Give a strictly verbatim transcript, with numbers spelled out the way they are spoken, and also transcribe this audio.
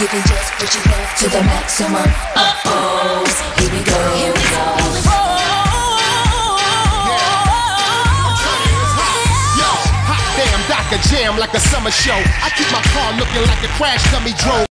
giving just what you have to the maximum. Uh-oh, here we go, here we go. Yo, hot damn, dock a jam like a summer show. I keep my car looking like a crash dummy drove.